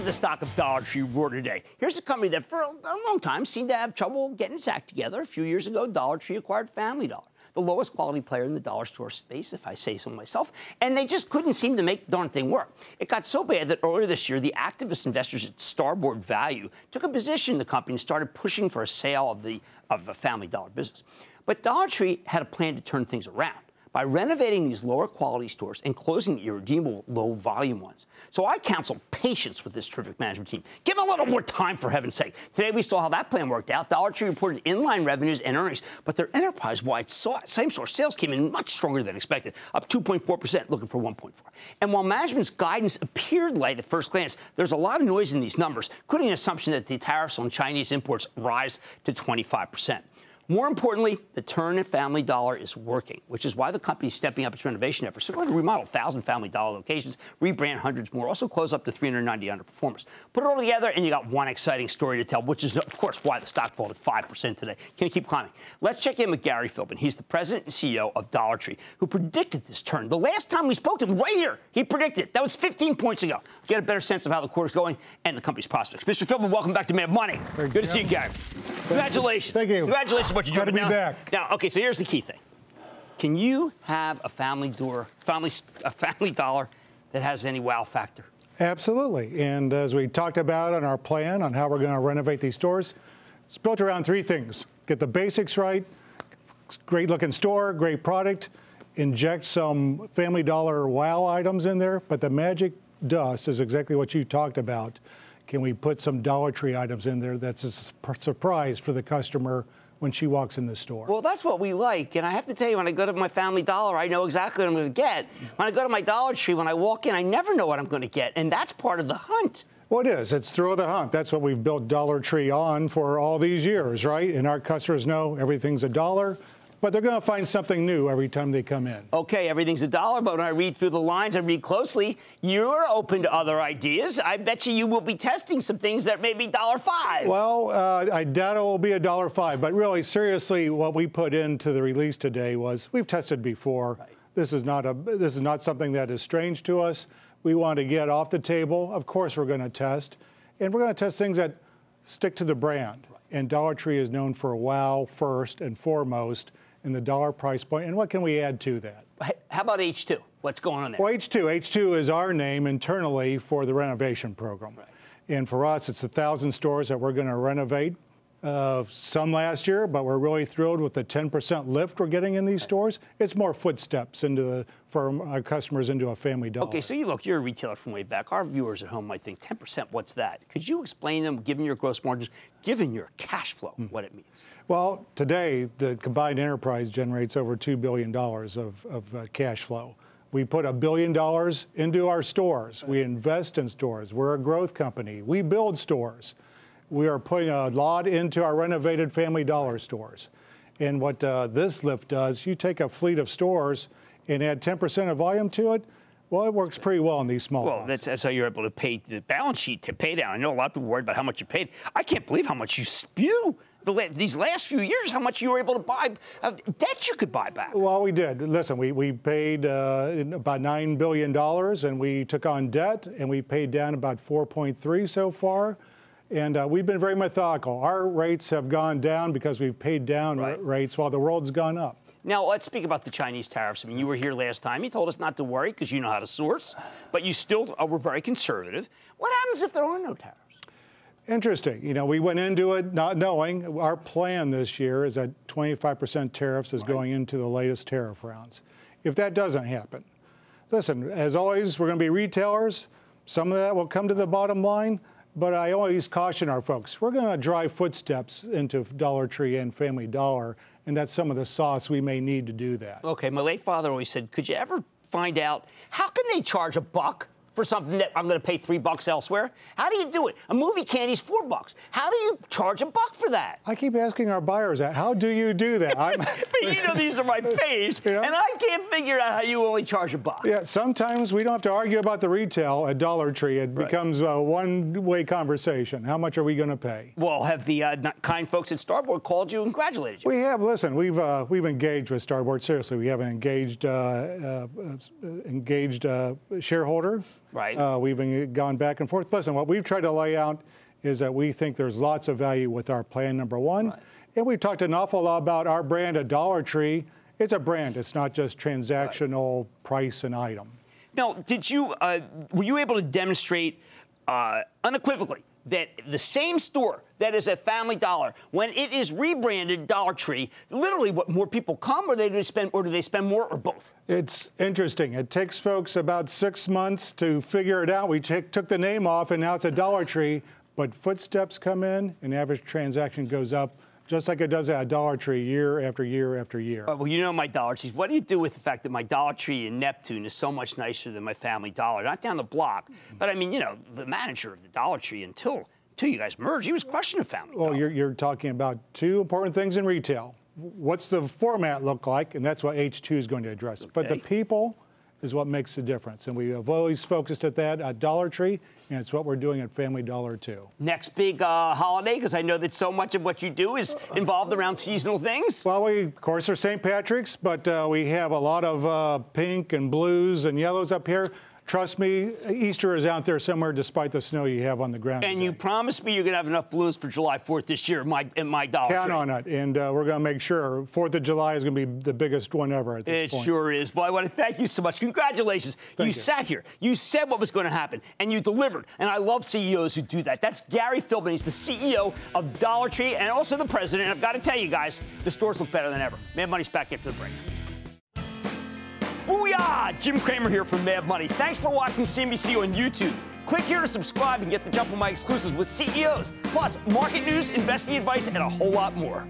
at the stock of Dollar Tree roar today. Here's a company that for a long time seemed to have trouble getting its act together. A few years ago, Dollar Tree acquired Family Dollar, the lowest quality player in the dollar store space, if I say so myself, and they just couldn't seem to make the darn thing work. It got so bad that earlier this year, the activist investors at Starboard Value took a position in the company and started pushing for a sale of the Family Dollar business. But Dollar Tree had a plan to turn things around by renovating these lower quality stores and closing the irredeemable low volume ones. So I counsel patience with this terrific management team. Give them a little more time, for heaven's sake. Today we saw how that plan worked out. Dollar Tree reported inline revenues and earnings, but their enterprise-wide same-store sales came in much stronger than expected, up 2.4%, looking for 1.4. And while management's guidance appeared light at first glance, there's a lot of noise in these numbers, including an assumption that the tariffs on Chinese imports rise to 25%. More importantly, the turn at Family Dollar is working, which is why the company is stepping up its renovation efforts. They're going to remodel 1,000 Family Dollar locations, rebrand hundreds more, also close up to 390 underperformers. Put it all together, and you got one exciting story to tell, which is, of course, why the stock folded 5% today. Can it keep climbing? Let's check in with Gary Philbin. He's the president and CEO of Dollar Tree, who predicted this turn. The last time we spoke to him, right here, he predicted it. That was 15 points ago. Get a better sense of how the quarter's going and the company's prospects. Mr. Philbin, welcome back to Mad Money. Good to see you, Gary. Congratulations. Thank you. Congratulations. Glad to be back. Now, okay, so here's the key thing. Can you have a family dollar that has any wow factor? Absolutely. And as we talked about on our plan on how we're going to renovate these stores, it's built around three things. Get the basics right, great-looking store, great product, inject some Family Dollar wow items in there, but the magic dust is exactly what you talked about. Can we put some Dollar Tree items in there that's a surprise for the customer when she walks in the store? Well, that's what we like. And I have to tell you, when I go to my Family Dollar, I know exactly what I'm going to get. When I go to my Dollar Tree, when I walk in, I never know what I'm going to get. And that's part of the hunt. Well, it is. It's through the hunt. That's what we've built Dollar Tree on for all these years, right? And our customers know everything's a dollar, but they're going to find something new every time they come in. Okay, everything's a dollar, but when I read through the lines, I read closely, you're open to other ideas. I bet you will be testing some things that may be $1.05. Well, I doubt it will be $1.05, but really, seriously, what we put into the release today was we've tested before. Right. This is not something that is strange to us. We want to get off the table. Of course, we're going to test, and we're going to test things that stick to the brand. Right. And Dollar Tree is known for wow first and foremost, in the dollar price point, and what can we add to that? How about H2? What's going on there? Well, H2 is our name internally for the renovation program. Right. And for us, it's 1,000 stores that we're going to renovate, some last year, but we're really thrilled with the 10% lift we're getting in these stores. It's more footsteps for our customers into a Family Dollar. Okay, so you're a retailer from way back. Our viewers at home might think, 10%, what's that? Could you explain them, given your gross margins, given your cash flow, what it means? Well, today, the combined enterprise generates over $2 billion of cash flow. We put $1 billion into our stores. We invest in stores. We're a growth company. We build stores. We are putting a lot into our renovated Family Dollar stores. And what this lift does, you take a fleet of stores and add 10% of volume to it, well, it works pretty well in these small boxes. Well, that's how you're able to pay the balance sheet to pay down. I know a lot of people worried about how much you paid. I can't believe how much you spew these last few years, how much you were able to buy, debt you could buy back. Well, we did. Listen, we paid about $9 billion, and we took on debt, and we paid down about 4.3 so far. And we've been very methodical. Our rates have gone down because we've paid down rates while the world's gone up. Now, let's speak about the Chinese tariffs. I mean, you were here last time. You told us not to worry because you know how to source, but you still were very conservative. What happens if there are no tariffs? Interesting. You know, we went into it not knowing. Our plan this year is that 25% tariffs is going into the latest tariff rounds. If that doesn't happen, listen, as always, we're going to be retailers. Some of that will come to the bottom line. But I always caution our folks, we're going to drive footsteps into Dollar Tree and Family Dollar, and that's some of the sauce we may need to do that. Okay, my late father always said, could you ever find out, how can they charge $1 for something that I'm going to pay $3 elsewhere? How do you do it? A movie candy's $4. How do you charge $1 for that? I keep asking our buyers that, how do you do that? But you know these are my faves, yeah. And I can't figure out how you only charge $1. Yeah, sometimes we don't have to argue about the retail at Dollar Tree. It becomes a one-way conversation. How much are we going to pay? Well, have the kind folks at Starboard called you and congratulated you? We have. Listen, we've engaged with Starboard. Seriously, we have an engaged shareholder. Right. We've been gone back and forth. Listen, what we've tried to lay out is that we think there's lots of value with our plan, number one. Right. And we've talked an awful lot about our brand, a Dollar Tree. It's a brand. It's not just transactional price and item. Now, were you able to demonstrate unequivocally that the same store that is at Family Dollar, when it is rebranded Dollar Tree, literally what more people come, or do they spend more, or both? It's interesting. It takes folks about 6 months to figure it out. We took the name off, and now it's a Dollar Tree. But footsteps come in, and average transaction goes up, just like it does at a Dollar Tree year after year after year. Well, you know my Dollar Trees. What do you do with the fact that my Dollar Tree in Neptune is so much nicer than my Family Dollar? Not down the block, but I mean, you know, the manager of the Dollar Tree until you guys merged, he was crushing the Family Dollar. Well, you're talking about two important things in retail. What's the format look like? And that's what H2 is going to address. Okay. But the people is what makes the difference. And we have always focused at that at Dollar Tree, and it's what we're doing at Family Dollar, too. Next big holiday, because I know that so much of what you do is involved around seasonal things. Well, we, of course, are St. Patrick's, but we have a lot of pink and blues and yellows up here. Trust me, Easter is out there somewhere despite the snow you have on the ground. And today, you promised me you're going to have enough balloons for July 4th this year in my Dollar Tree. Count on it. And we're going to make sure 4th of July is going to be the biggest one ever at this point. It sure is. Well, I want to thank you so much. Congratulations. You sat here. You said what was going to happen, and you delivered. And I love CEOs who do that. That's Gary Philbin. He's the CEO of Dollar Tree and also the president. And I've got to tell you guys, the stores look better than ever. Mad Money's back after the break. Booyah! Jim Cramer here from Mad Money. Thanks for watching CNBC on YouTube. Click here to subscribe and get the jump on my exclusives with CEOs, plus market news, investing advice, and a whole lot more.